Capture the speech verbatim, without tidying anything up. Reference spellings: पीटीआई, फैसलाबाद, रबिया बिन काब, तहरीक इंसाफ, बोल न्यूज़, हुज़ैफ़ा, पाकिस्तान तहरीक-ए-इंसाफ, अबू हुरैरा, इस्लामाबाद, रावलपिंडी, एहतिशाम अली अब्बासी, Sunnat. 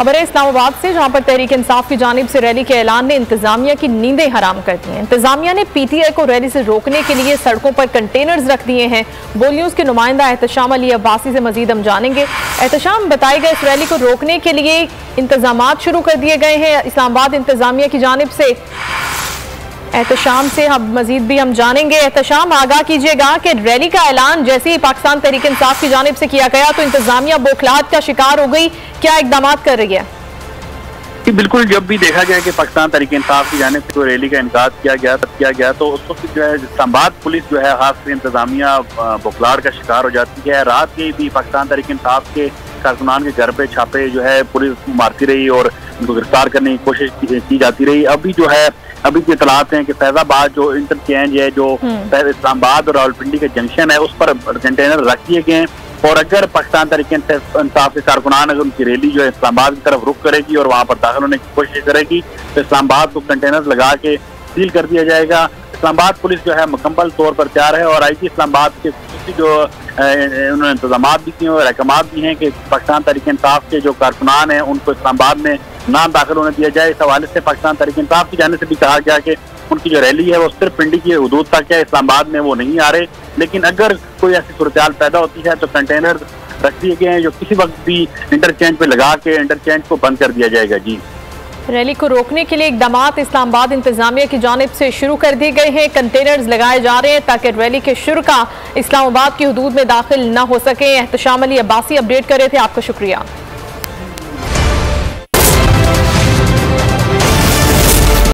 खबर है इस्लामाबाद से, जहां पर तहरीक इंसाफ की जानिब से रैली के ऐलान ने इंतजामिया की नींदें हराम कर दी हैं। इंतजामिया ने पीटीआई को रैली से रोकने के लिए सड़कों पर कंटेनर्स रख दिए हैं। बोल न्यूज़ के नुमाइंदा एहतिशाम अली अब्बासी से मजीद हम जानेंगे। एहतिशाम, बताएगा इस रैली को रोकने के लिए इंतजाम शुरू कर दिए गए हैं इस्लामाबाद इंतजामिया की जानिब से। एहतिशाम से हम मजीद भी हम जानेंगे। एहतिशाम, आगाह कीजिएगा कि रैली का ऐलान जैसे ही पाकिस्तान तहरीक इंसाफ की जानिब से किया गया तो इंतजामिया बौखलाहट का शिकार हो गई, क्या इकदाम कर रही है? जी बिल्कुल, जब भी देखा गया कि पाकिस्तान तहरीक इंसाफ की जानिब से कोई रैली का इनकास किया गया तब किया गया तो उस वक्त जो है इस्लामाबाद पुलिस जो है खासकर इंतजामिया बौखलाहट का शिकार हो जाती है। रात के भी पाकिस्तान तहरीक इंसाफ के कारकुनान के घर पे छापे जो है पुलिस मारती रही और उनको गिरफ्तार करने की कोशिश की जाती रही। अभी जो है अभी की इतलात हैं कि फैसलाबाद जो इंटरचेंज है, जो इस्लामाबाद और रावलपिंडी का जंक्शन है, उस पर कंटेनर रख दिए गए हैं और अगर पाकिस्तान तहरीक इंसाफ के कारकुनान अगर उनकी रैली जो है इस्लामाबाद की तरफ रुख करेगी और वहाँ पर दाखिल होने की कोशिश करेगी तो इस्लामाबाद को कंटेनर लगा के सील कर दिया जाएगा। इस्लामाबाद पुलिस जो है मुकम्मल तौर पर तैयार है और आई जी इस्लामाबाद के जो उन्होंने इंतजाम भी किए और अहकाम भी हैं कि पाकिस्तान तहरीक इंसाफ के जो कारकुनान हैं उनको इस्लामाबाद में ना दाखिल होने दिया जाए। इस हवाले से पाकिस्तान तहरीक इंसाफ की जाने से भी कहा गया कि उनकी जो रैली है वो सिर्फ पिंडी की हदूद तक है, इस्लामाबाद में वो नहीं आ रहे, लेकिन अगर कोई ऐसी सूरत पैदा होती है तो कंटेनर रख दिए गए हैं जो किसी वक्त भी इंटरचेंज पे लगा के इंटरचेंज को बंद कर दिया जाएगा। जी, रैली को रोकने के लिए इकदाम इस्लामाबाद इंतजामिया की जानिब से शुरू कर दिए गए हैं। कंटेनर्स लगाए जा रहे हैं ताकि रैली के शुरा इस्लामाबाद की हदूद में दाखिल न हो सके। एहतिशाम अली अब्बासी अपडेट कर रहे थे, आपका शुक्रिया।